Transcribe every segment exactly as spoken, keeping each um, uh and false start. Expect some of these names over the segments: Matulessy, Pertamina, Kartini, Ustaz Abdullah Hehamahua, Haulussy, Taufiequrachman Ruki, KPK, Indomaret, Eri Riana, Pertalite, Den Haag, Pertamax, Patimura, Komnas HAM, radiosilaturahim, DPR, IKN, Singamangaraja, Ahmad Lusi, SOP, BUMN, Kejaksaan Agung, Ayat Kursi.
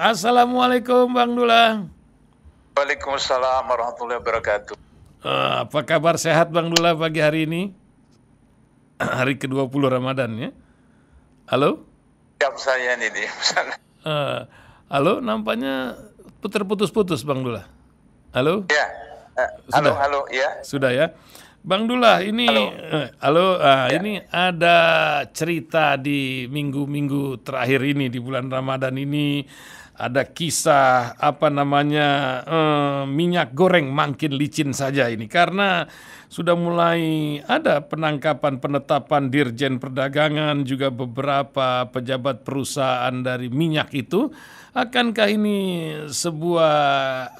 Assalamualaikum Bang Dullah. Waalaikumsalam warahmatullahi wabarakatuh. Uh, apa kabar, sehat Bang Dullah pagi hari ini? Hari ke dua puluh Ramadan ya. Halo? Siap saya nih di sana. Uh, halo, nampaknya terputus-putus Bang Dullah. Halo? Ya. Uh, halo, halo ya. Sudah ya. Bang Dullah, ini halo, eh, halo ah, ya. Ini ada cerita di minggu-minggu terakhir ini di bulan Ramadan ini, ada kisah apa namanya eh, minyak goreng makin licin saja ini karena sudah mulai ada penangkapan penetapan Dirjen Perdagangan juga beberapa pejabat perusahaan dari minyak itu. Akankah ini sebuah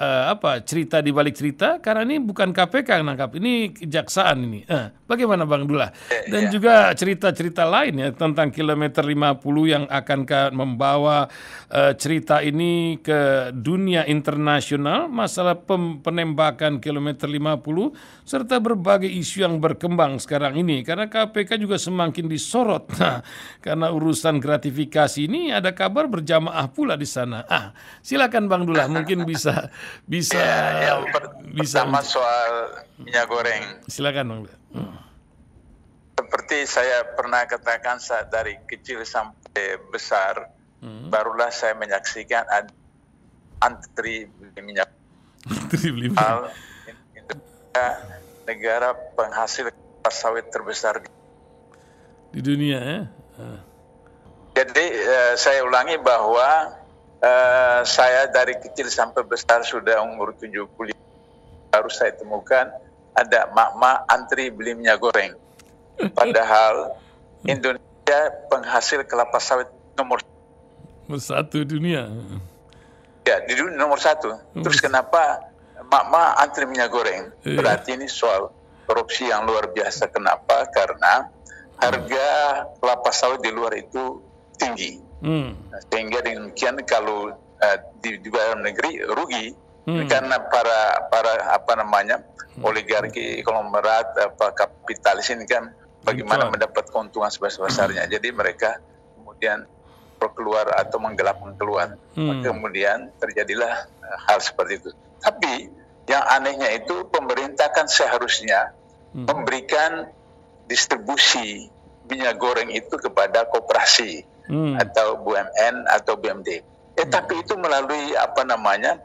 eh, apa cerita di balik cerita? Karena ini bukan K P K yang nangkap, ini kejaksaan ini. Eh, bagaimana Bang Dullah? Dan juga cerita-cerita lain ya tentang kilometer lima puluh yang akankah membawa eh, cerita ini ke dunia internasional, masalah penembakan kilometer lima puluh serta berbagai isu yang berkembang sekarang ini karena K P K juga semakin disorot. Nah, karena urusan gratifikasi ini ada kabar berjamaah pula di sana. Sana. Ah, silakan Bang Dullah, mungkin bisa bisa ya, yang per, bisa pertama soal minyak goreng. Silakan Bang Dullah. Hmm. Seperti saya pernah katakan saat dari kecil sampai besar, hmm. barulah saya menyaksikan antri beli minyak. Antri beli minyak. Indonesia negara penghasil kelapa sawit terbesar di, di dunia ya. Ah. Jadi eh, saya ulangi bahwa Uh, saya dari kecil sampai besar sudah umur tujuh puluh baru saya temukan ada mak-mak antri beli minyak goreng. Padahal Indonesia penghasil kelapa sawit nomor satu dunia. Ya, di dunia nomor satu. Terus kenapa mak-mak antri minyak goreng? Berarti ini soal korupsi yang luar biasa. Kenapa? Karena harga kelapa sawit di luar itu tinggi. Hmm. Sehingga demikian kalau uh, di, di dalam negeri rugi hmm. karena para para apa namanya hmm. oligarki konglomerat apa kapitalis ini kan bagaimana Betul. mendapat keuntungan sebesar-besarnya. Hmm. Jadi mereka kemudian keluar atau menggelap keluar. Hmm. Kemudian terjadilah uh, hal seperti itu. Tapi yang anehnya itu pemerintah kan seharusnya hmm. memberikan distribusi minyak goreng itu kepada koperasi. Hmm. atau B U M N atau B M D. Eh, hmm. tapi itu melalui apa namanya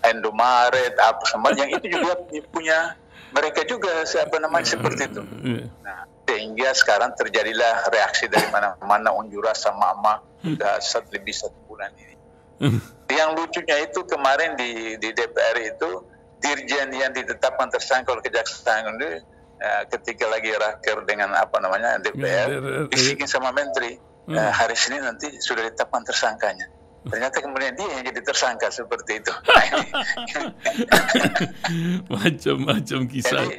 Indomaret apa sama yang itu juga punya mereka juga siapa namanya seperti itu. Nah, sehingga sekarang terjadilah reaksi dari mana-mana unjura sama ama sudah lebih satu bulan ini. Yang lucunya itu kemarin di, di D P R itu dirjen yang ditetapkan tersangka oleh Kejaksaan Agung itu eh, ketika lagi raker dengan apa namanya D P R disikin sama menteri. Nah, hari Senin nanti sudah ditetapkan tersangkanya. Ternyata kemudian dia yang jadi tersangka seperti itu. Macam-macam kisah. Jadi,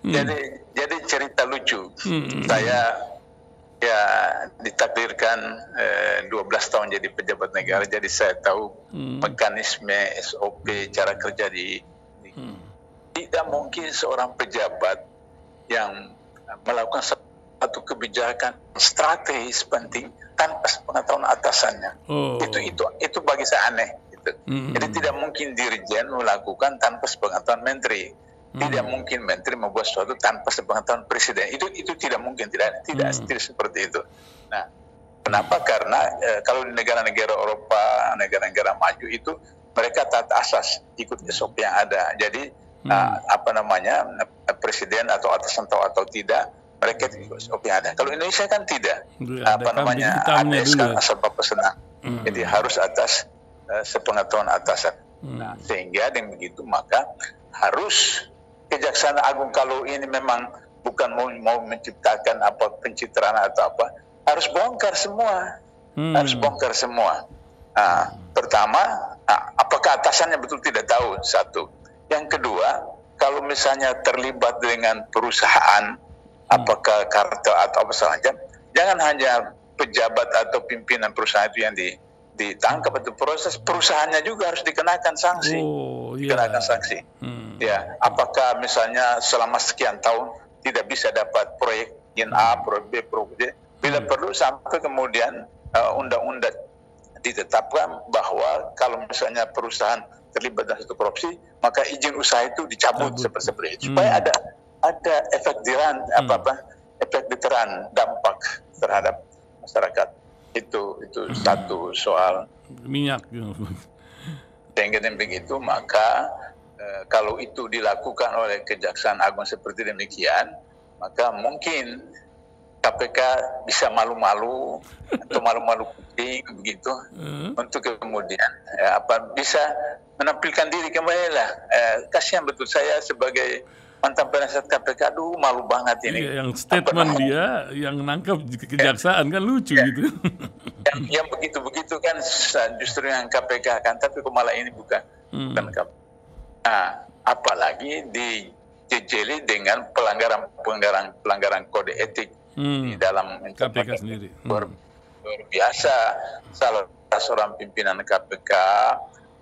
hmm. jadi, jadi cerita lucu. Hmm. Saya ya ditakdirkan eh, dua belas tahun jadi pejabat negara. Jadi saya tahu hmm. mekanisme S O P cara kerja di. di hmm. Tidak mungkin seorang pejabat yang melakukan satu kebijakan strategis penting tanpa pengetahuan atasannya. Oh. Itu itu itu bagi saya aneh. Gitu. Mm-hmm. Jadi tidak mungkin dirjen melakukan tanpa pengetahuan menteri. Mm-hmm. Tidak mungkin menteri membuat sesuatu tanpa pengetahuan presiden. Itu itu tidak mungkin tidak tidak mm-hmm. seperti itu. Nah, kenapa? Karena e, kalau di negara-negara Eropa, negara-negara maju itu mereka taat asas ikut S O P yang ada. Jadi mm-hmm. uh, apa namanya presiden atau atasan tahu atau tidak. Mereka S O P ada. Kalau Indonesia kan tidak. Ada apa namanya? Ada skala sebab pesenang. Hmm. Jadi harus atas uh, sepengetahuan atasan. Hmm. Nah, sehingga dengan begitu maka harus Kejaksaan Agung kalau ini memang bukan mau, mau menciptakan apa pencitraan atau apa, harus bongkar semua. Hmm. Harus bongkar semua. Nah, pertama, nah, apakah atasannya betul tidak tahu? Satu. Yang kedua, kalau misalnya terlibat dengan perusahaan apakah kartel atau apa saja, jangan hanya pejabat atau pimpinan perusahaan itu yang ditangkap atau proses, perusahaannya juga harus dikenakan sanksi. Oh, yeah. Dikenakan sanksi. Hmm. Ya, apakah misalnya selama sekian tahun tidak bisa dapat proyek yang A, proyek B, proyek C, bila hmm. perlu sampai kemudian uh, undang-undang ditetapkan bahwa kalau misalnya perusahaan terlibat dalam satu korupsi, maka izin usaha itu dicabut seperti itu, supaya hmm. ada ada efek deterren hmm. apa apa efek deterren dampak terhadap masyarakat. Itu itu hmm. satu soal minyak. Dengan begitu maka e, kalau itu dilakukan oleh Kejaksaan Agung seperti demikian, maka mungkin K P K bisa malu-malu atau malu-malu penting begitu hmm. untuk kemudian eh, apa bisa menampilkan diri kembali lah. Eh, kasihan betul saya sebagai mantan penasihat K P K, aduh malu banget ini. Iya, yang statement dia yang nangkap kejaksaan kan lucu ya, gitu. Yang, yang begitu-begitu kan justru yang K P K kan, tapi kok malah ini bukan hmm. bukan K P K. Nah, apalagi dijejeli dengan pelanggaran pelanggaran pelanggaran kode etik. Hmm. Di dalam K P K sendiri luar hmm. biasa. Salah seorang pimpinan K P K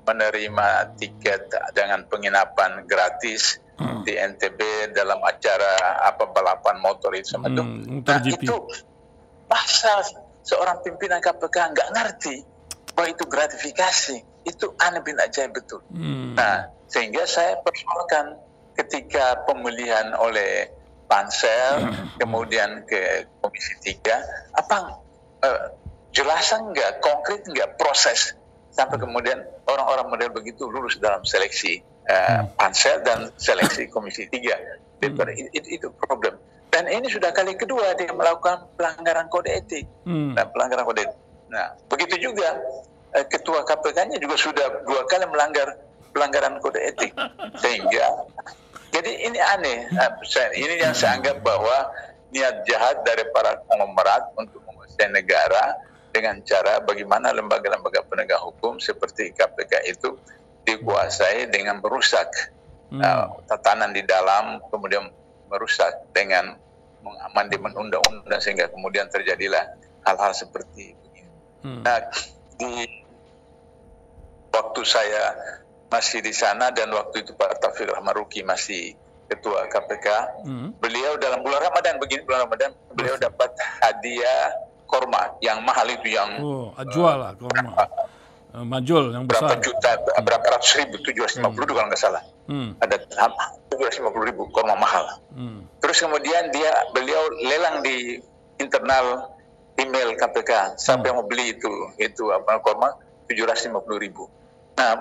menerima tiket dengan penginapan gratis hmm. di N T B dalam acara apa balapan motor itu sama hmm. itu. Nah, itu pasal seorang pimpinan K P K nggak ngerti bahwa itu gratifikasi, itu aneh bin ajaib betul. Hmm. Nah, sehingga saya persoalkan ketika pemilihan oleh Pansel, kemudian ke Komisi Tiga, apa eh, jelasan nggak, konkret nggak proses sampai kemudian orang-orang model begitu lulus dalam seleksi eh, Pansel dan seleksi Komisi Tiga. Itu, itu problem. Dan ini sudah kali kedua dia melakukan pelanggaran kode etik. Nah, pelanggaran kode etik. Nah, begitu juga eh, ketua K P K-nya juga sudah dua kali melanggar pelanggaran kode etik, sehingga jadi ini aneh. Ini yang saya anggap bahwa niat jahat dari para konglomerat untuk menguasai negara dengan cara bagaimana lembaga-lembaga penegak hukum seperti K P K itu dikuasai dengan merusak hmm. uh, tatanan di dalam, kemudian merusak dengan mengamandemen undang-undang sehingga kemudian terjadilah hal-hal seperti ini. Hmm. Nah, di waktu saya masih di sana dan waktu itu Pak Taufiequrachman Ruki masih ketua K P K. Mm. Beliau dalam bulan Ramadan, begini bulan Ramadan, beliau dapat hadiah korma yang mahal itu yang oh, jual lah korma. Uh, Majul yang besar. Berapa juta, mm. berapa ratus ribu, tujuh ratus lima puluh mm. kalau nggak salah. Mm. Ada tujuh ratus lima puluh ribu korma mahal. Mm. Terus kemudian dia beliau lelang di internal email K P K. Sampai mm. mau beli itu itu apa korma tujuh ratus lima puluh ribu. Nah,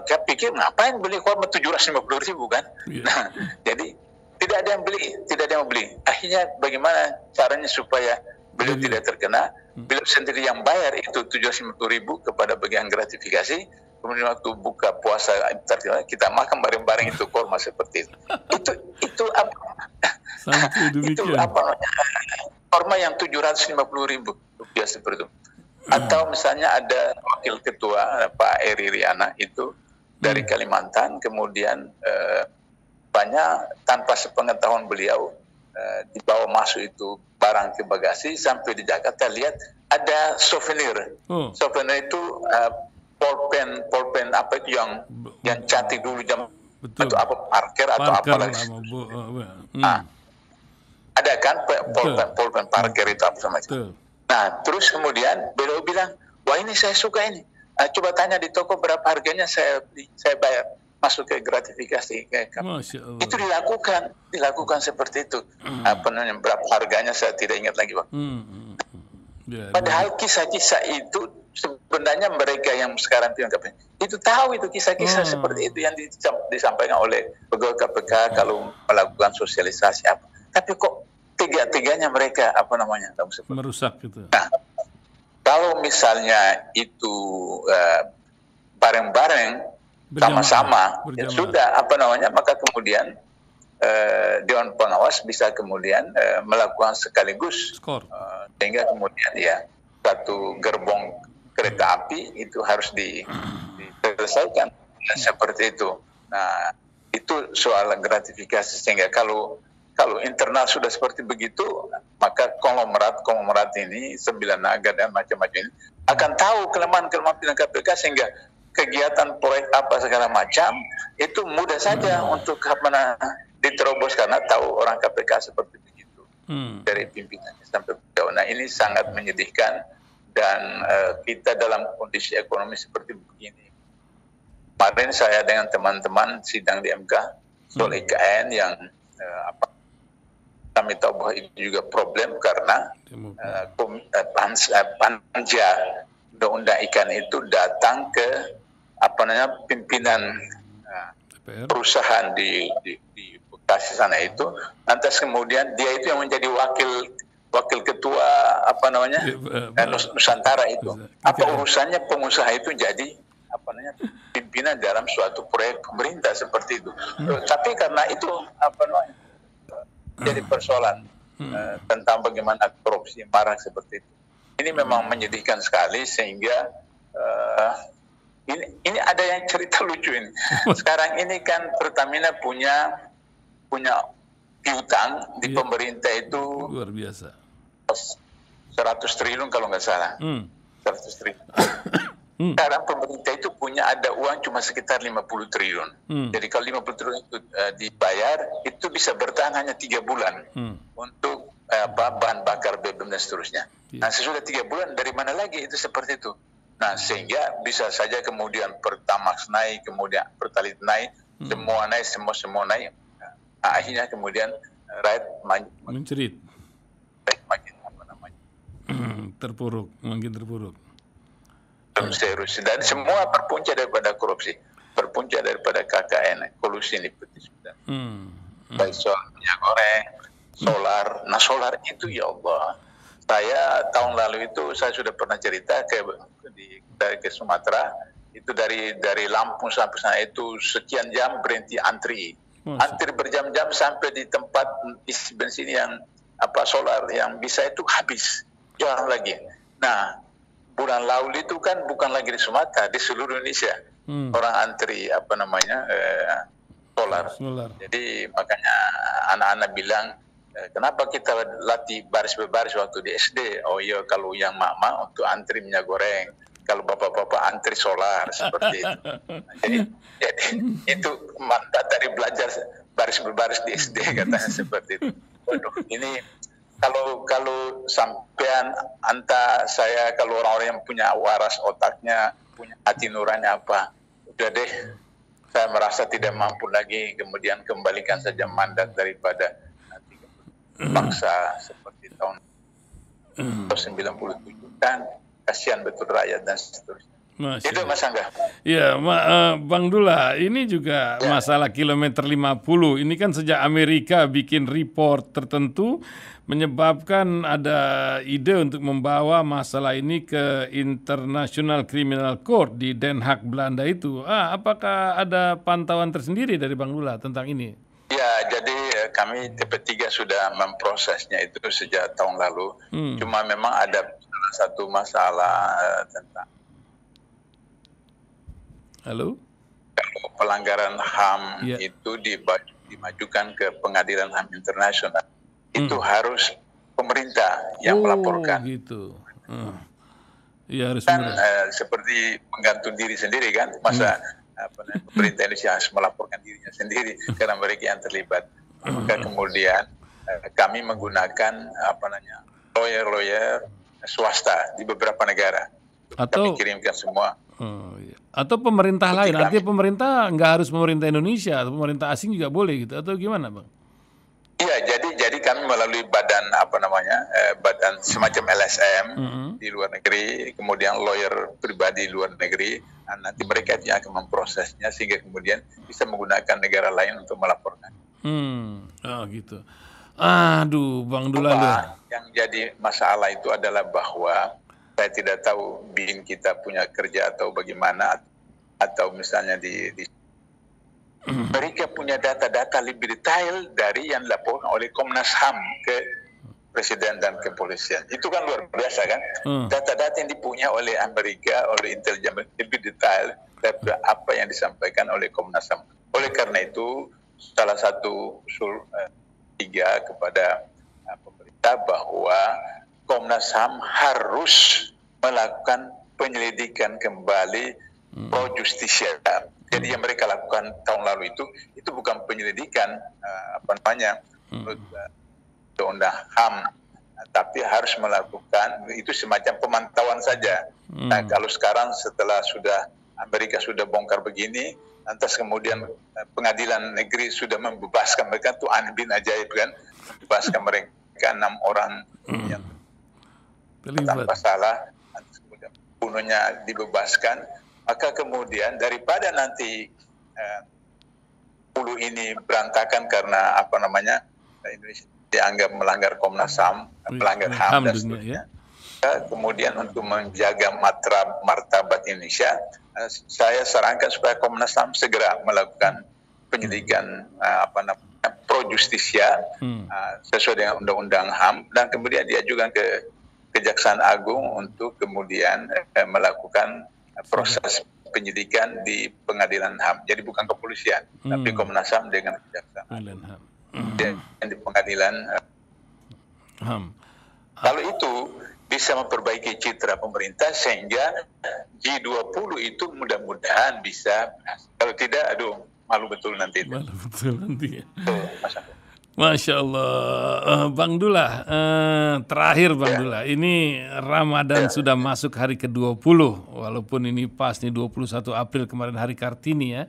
saya pikir ngapain beli korma tujuh ratus lima puluh ribu kan? Yeah. Nah, jadi tidak ada yang beli, tidak ada yang beli. Akhirnya bagaimana caranya supaya beliau yeah. tidak terkena? Beliau sendiri yang bayar itu tujuh ratus lima puluh ribu kepada bagian gratifikasi. Kemudian waktu buka puasa iftar kita makan bareng-bareng itu korma seperti itu. Itu itu apa? itu apa namanya? Korma yang tujuh ratus lima puluh ribu rupiah seperti itu. Atau misalnya ada wakil ketua Pak Eri Riana itu dari Kalimantan, kemudian eh, banyak tanpa sepengetahuan beliau eh, dibawa masuk itu barang ke bagasi sampai di Jakarta lihat ada souvenir. Oh. Souvenir itu eh, polpen polpen apa itu yang yang cantik dulu jam betul. Atau apa parker atau apa lagi. Nah, ada kan polpen polpen parker itu apa sama itu. Nah, terus kemudian beliau bilang, wah ini saya suka ini. Nah, coba tanya di toko berapa harganya, saya saya bayar masuk ke gratifikasi. Itu dilakukan, dilakukan seperti itu. Mm. Apa namanya, berapa harganya saya tidak ingat lagi, Pak. Mm. Yeah, Padahal kisah-kisah itu sebenarnya mereka yang sekarang pimpinan K P K itu tahu itu kisah-kisah mm. seperti itu yang disampaikan oleh pegawai K P K kalau melakukan sosialisasi apa. Tapi kok tiga-tiganya mereka apa namanya merusak gitu. Nah, kalau misalnya itu uh, bareng-bareng sama-sama ya sudah apa namanya maka kemudian uh, Dewan Pengawas bisa kemudian uh, melakukan sekaligus skor. Uh, sehingga kemudian ya satu gerbong kereta api itu harus di, diselesaikan nah, seperti itu. Nah, itu soal gratifikasi sehingga kalau Kalau internal sudah seperti begitu, maka konglomerat-konglomerat ini, sembilan naga dan macam-macam ini, akan tahu kelemahan-kelemahan pimpinan K P K sehingga kegiatan proyek apa segala macam, itu mudah saja hmm. untuk mana diterobos karena tahu orang K P K seperti begitu. Hmm. Dari pimpinannya sampai beliau. Nah, ini sangat menyedihkan dan uh, kita dalam kondisi ekonomi seperti begini. Kemarin saya dengan teman-teman sidang di M K soal I K N yang uh, apa, kami tahu bahwa itu juga problem karena uh, panja, panja undang-undang I K N itu datang ke apa namanya pimpinan uh, perusahaan di, di, di Bekasi sana itu, lantas kemudian dia itu yang menjadi wakil wakil ketua apa namanya eh, Nusantara itu. Apa urusannya pengusaha itu jadi apa namanya pimpinan dalam suatu proyek pemerintah seperti itu? Hmm. Tapi karena itu apa namanya jadi persoalan hmm. eh, tentang bagaimana korupsi marak seperti itu. Ini memang menyedihkan sekali sehingga eh, ini ini ada yang cerita lucu ini. Sekarang ini kan Pertamina punya punya piutang di ya, pemerintah itu luar biasa. seratus triliun kalau nggak salah. Hmm. seratus triliun. Hmm. Sekarang pemerintah itu punya ada uang cuma sekitar lima puluh triliun. Hmm. Jadi kalau lima puluh triliun itu uh, dibayar, itu bisa bertahan hanya tiga bulan hmm. untuk uh, bahan bakar B B M dan seterusnya. Ya. Nah, sesudah tiga bulan dari mana lagi itu seperti itu. Nah, sehingga bisa saja kemudian Pertamax naik, kemudian Pertalite naik, hmm. semua naik, semua semua naik. Nah, akhirnya kemudian rakyat mencerit. Makin apa namanya? terpuruk, makin terpuruk. Serius. Dan semua berpunca daripada korupsi, berpunca daripada K K N, kolusi ini betis. Hmm. Hmm. Baik soal minyak goreng, solar. Hmm. Nah solar itu ya Allah. Saya tahun lalu itu saya sudah pernah cerita ke di dari ke Sumatera itu dari dari Lampung sampai sana itu sekian jam berhenti antri, Masa. antri berjam-jam sampai di tempat isi bensin yang apa solar yang bisa itu habis, jarang lagi. Nah bulan lalu itu kan bukan lagi di Sumatera, di seluruh Indonesia hmm. orang antri apa namanya eh, solar. solar. Jadi makanya anak-anak bilang eh, kenapa kita latih baris berbaris waktu di S D? Oh iya kalau yang mama untuk antri minyak goreng, kalau bapak-bapak antri solar seperti itu. Jadi, jadi itu mandat dari belajar baris berbaris di S D katanya seperti itu. Waduh ini. Kalau kalau sampean anta saya kalau orang-orang yang punya waras otaknya, punya hati nurani apa, udah deh saya merasa tidak mampu lagi, kemudian kembalikan saja mandat daripada paksa seperti tahun sembilan puluh tujuh kan kasihan betul rakyat dan seterusnya. Masya. Itu Mas Angga. Ya, ma, uh, Bang Dula, ini juga ya. Masalah kilometer lima puluh. Ini kan sejak Amerika bikin report tertentu menyebabkan ada ide untuk membawa masalah ini ke International Criminal Court di Den Haag, Belanda itu. Ah, apakah ada pantauan tersendiri dari Bang Dula tentang ini? Ya, jadi kami T P tiga sudah memprosesnya itu sejak tahun lalu. Hmm. Cuma memang ada salah satu masalah tentang Halo? Kalau pelanggaran H A M yeah. itu dimajukan ke Pengadilan H A M Internasional, itu mm. harus pemerintah yang oh, melaporkan. Gitu. Uh. Ya, harus kan eh, seperti menggantung diri sendiri kan, masa mm. apa, pemerintah Indonesia harus melaporkan dirinya sendiri karena mereka yang terlibat. Maka kemudian eh, kami menggunakan apa namanya lawyer-lawyer swasta di beberapa negara. Atau kami kirimkan semua. Oh, iya. Atau pemerintah lain, artinya pemerintah nggak harus pemerintah Indonesia, atau pemerintah asing juga boleh gitu, atau gimana Bang? Iya, jadi jadi kami melalui badan apa namanya, eh, badan semacam L S M mm-hmm. di luar negeri, kemudian lawyer pribadi di luar negeri, nah, nanti mereka akan memprosesnya sehingga kemudian bisa menggunakan negara lain untuk melaporkan. Hmm, oh, gitu. Aduh, Bang Dula. Yang jadi masalah itu adalah bahwa saya tidak tahu BIN kita punya kerja atau bagaimana, atau misalnya di, di mereka punya data-data lebih detail dari yang dilaporkan oleh Komnas H A M ke Presiden dan kepolisian. Itu kan luar biasa kan? Hmm. Data-data yang dipunya oleh Amerika, oleh intelijen lebih detail daripada apa yang disampaikan oleh Komnas H A M. Oleh karena itu, salah satu usul eh, tiga kepada eh, pemerintah bahwa Komnas H A M harus melakukan penyelidikan kembali hmm. pro justisia. Jadi yang mereka lakukan tahun lalu itu, itu bukan penyelidikan uh, apa namanya, menurut undang-undang H A M tapi harus melakukan itu semacam pemantauan saja. Hmm. Nah, kalau sekarang setelah sudah Amerika sudah bongkar begini, lantas kemudian pengadilan negeri sudah membebaskan mereka, itu aneh bin ajaib kan, membebaskan mereka enam orang hmm. yang tanpa salah, kemudian bunuhnya dibebaskan. Maka kemudian daripada nanti eh, puluh ini berantakan karena apa namanya Indonesia dianggap melanggar Komnas H A M, melanggar H A M dan sebagainya. Kemudian untuk menjaga matra martabat Indonesia, saya sarankan supaya Komnas H A M segera melakukan penyelidikan uh, apa namanya pro justisia uh, sesuai dengan Undang-Undang H A M, dan kemudian diajukan ke Kejaksaan Agung untuk kemudian uh, melakukan proses penyidikan di Pengadilan H A M. Jadi bukan kepolisian, hmm. tapi Komnas H A M dengan Kejaksaan Agung dan di Pengadilan H A M. Kalau itu bisa memperbaiki citra pemerintah sehingga G dua puluh itu mudah-mudahan bisa. Kalau tidak, aduh, malu betul nanti. Itu. Malu betul nanti. Ya. Tuh, Masya Allah, uh, Bang Dullah, uh, terakhir Bang ya. Dullah, ini Ramadan ya. Sudah masuk hari ke dua puluh, walaupun ini pas nih dua puluh satu April kemarin hari Kartini ya.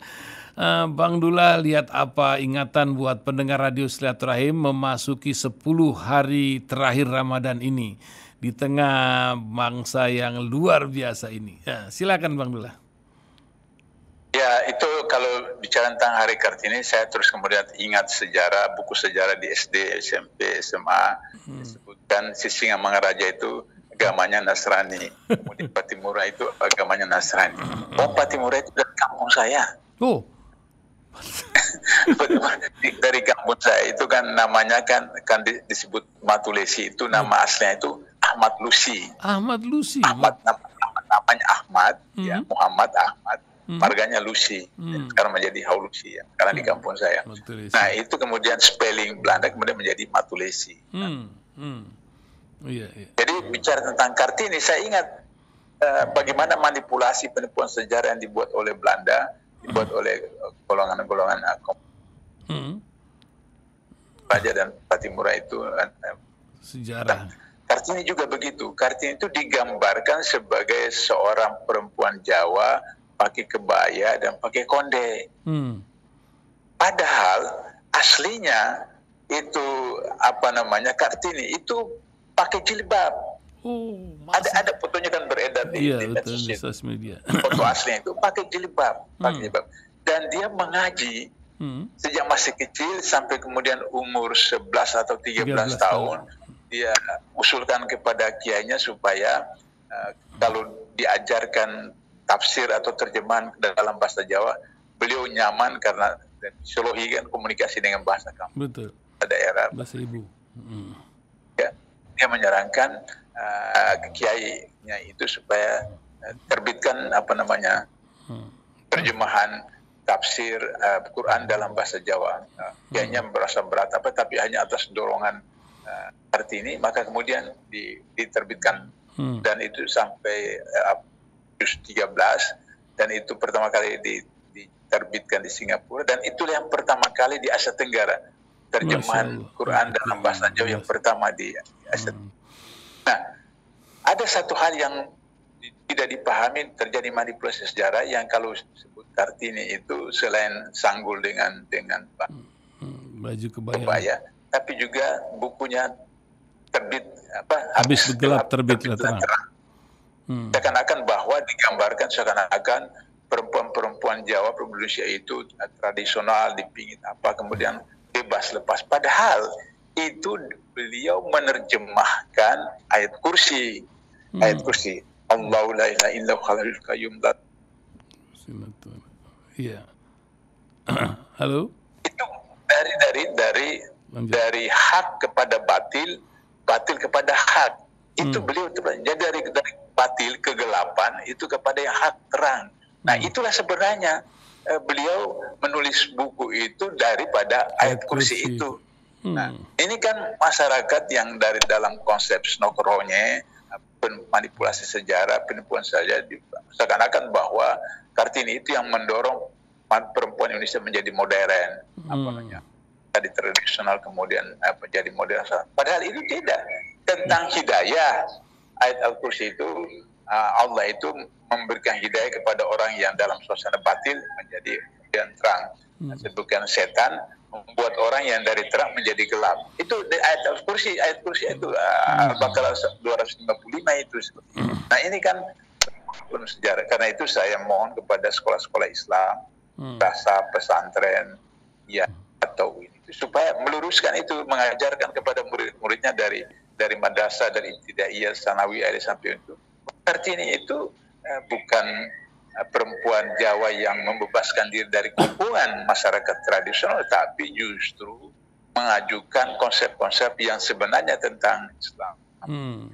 Uh, Bang Dullah, lihat apa ingatan buat pendengar Radio Silaturahim memasuki sepuluh hari terakhir Ramadan ini di tengah mangsa yang luar biasa ini. Ya, silakan Bang Dullah. Ya, itu kalau bicara tentang Hari Kartini, saya terus kemudian ingat sejarah, buku sejarah di S D, S M P, S M A, hmm. disebutkan si Singamangaraja itu agamanya Nasrani, kemudian Patimura itu agamanya Nasrani. Oh, Patimura itu dari kampung saya. Oh. Dari kampung saya itu kan namanya kan, kan disebut Matulessy, itu nama aslinya itu Ahmad Lusi. Ahmad Lusi. Ahmad, nama, namanya Ahmad, hmm. ya, Muhammad Ahmad. Hmm. Marganya Lusi, hmm. sekarang menjadi Haulussy ya, karena hmm. di kampung saya. Matulessy. Nah itu kemudian spelling Belanda kemudian menjadi Matulessy. Hmm. Hmm. Oh, iya, iya. Jadi bicara tentang Kartini, saya ingat uh, bagaimana manipulasi penipuan sejarah yang dibuat oleh Belanda, dibuat hmm. oleh golongan-golongan akom, hmm. Raja dan Patimura itu uh, sejarah. Nah, Kartini juga begitu. Kartini itu digambarkan sebagai seorang perempuan Jawa pakai kebaya dan pakai konde. Hmm. Padahal aslinya itu apa namanya Kartini itu pakai jilbab. Oh, ada ada fotonya kan beredar di, iya, di medsos media. Foto aslinya itu pakai jilbab, pakai hmm. jilbab. Dan dia mengaji hmm. sejak masih kecil sampai kemudian umur sebelas atau tiga belas tahun. Dia usulkan kepada kiainya supaya uh, kalau diajarkan tafsir atau terjemahan dalam bahasa Jawa, beliau nyaman karena solohi kan komunikasi dengan bahasa kampung. Betul. Daerah. Bahasa ibu. Hmm. Ya, dia menyarankan uh, kiainya itu supaya uh, terbitkan apa namanya hmm. terjemahan tafsir uh, Quran dalam bahasa Jawa. Uh, kiainya hmm. merasa berat apa, tapi hanya atas dorongan Kartini, maka kemudian diterbitkan hmm. dan itu sampai Agustus tiga belas dan itu pertama kali diterbitkan di Singapura dan itulah yang pertama kali di Asia Tenggara terjemahan Quran dalam bahasa Jawa yang pertama di Asia Tenggara. Nah, ada satu hal yang tidak dipahami terjadi manipulasi sejarah yang kalau disebut Kartini itu selain sanggul dengan dengan baju kebaya, kebaya tapi juga bukunya terbit apa habis gelap terbit terang. Hmm. Seakan-akan bahwa digambarkan seakan-akan perempuan-perempuan Jawa perempuan Indonesia itu tradisional dipingit apa kemudian bebas lepas. Padahal itu beliau menerjemahkan ayat kursi, hmm. ayat kursi. Allahu la ilaha illallah al qayyum. Iya. Halo. Itu dari dari dari Lanjut. Dari hak kepada batil, batil kepada hak. Itu hmm. beliau jadi dari, dari batil kegelapan itu kepada yang hak terang. Nah itulah sebenarnya eh, beliau menulis buku itu daripada ayat kursi, kursi itu. Hmm. Nah ini kan masyarakat yang dari dalam konsep snokronya manipulasi sejarah, penipuan saja seakan-akan bahwa Kartini itu yang mendorong perempuan Indonesia menjadi modern. Hmm. Apa namanya? Di tradisional kemudian menjadi modern. Padahal itu tidak. Tentang hidayah, ayat Al-Kursi itu, Allah itu memberikan hidayah kepada orang yang dalam suasana batin menjadi terang. Sebutkan setan membuat orang yang dari terang menjadi gelap. Itu ayat Al-Kursi, ayat Kursi itu Al-Baqarah dua ratus lima puluh lima itu. Nah ini kan penuh sejarah. Karena itu saya mohon kepada sekolah-sekolah Islam, rasa pesantren, ya atau ini, supaya meluruskan itu, mengajarkan kepada murid-muridnya dari dari madrasah, dari ibtidaiyah, sanawiyah sampai itu. Kartini itu eh, bukan eh, perempuan Jawa yang membebaskan diri dari kumpulan masyarakat tradisional, tapi justru mengajukan konsep-konsep yang sebenarnya tentang Islam. Hmm.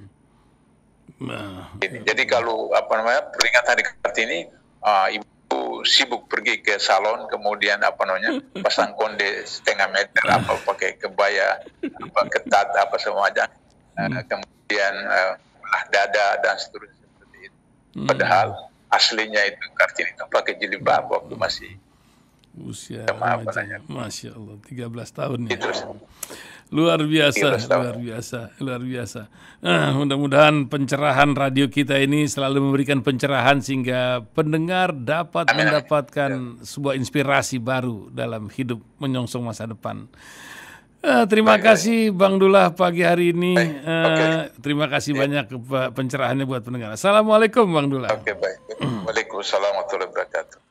Nah. Jadi, jadi kalau apa namanya peringatan hari Kartini, uh, ibu sibuk pergi ke salon, kemudian apa namanya pasang konde setengah meter, apa pakai kebaya, apa ketat, apa semua aja. Uh, kemudian uh, dada dan seterusnya seperti itu. Padahal aslinya itu Kartini itu pakai jilbab waktu masih usia remaja. Masya Allah, tiga belas tahun ya. Itu. Luar biasa, luar biasa, luar biasa. Nah, mudah-mudahan pencerahan radio kita ini selalu memberikan pencerahan sehingga pendengar dapat amin, mendapatkan amin. sebuah inspirasi baru dalam hidup menyongsong masa depan. Uh, terima baik, kasih baik. Bang Dullah pagi hari ini. Baik, uh, okay. Terima kasih ya. banyak pencerahannya buat pendengar. Assalamualaikum Bang Dullah. Oke, okay, baik. Waalaikumsalam warahmatullahi wabarakatuh.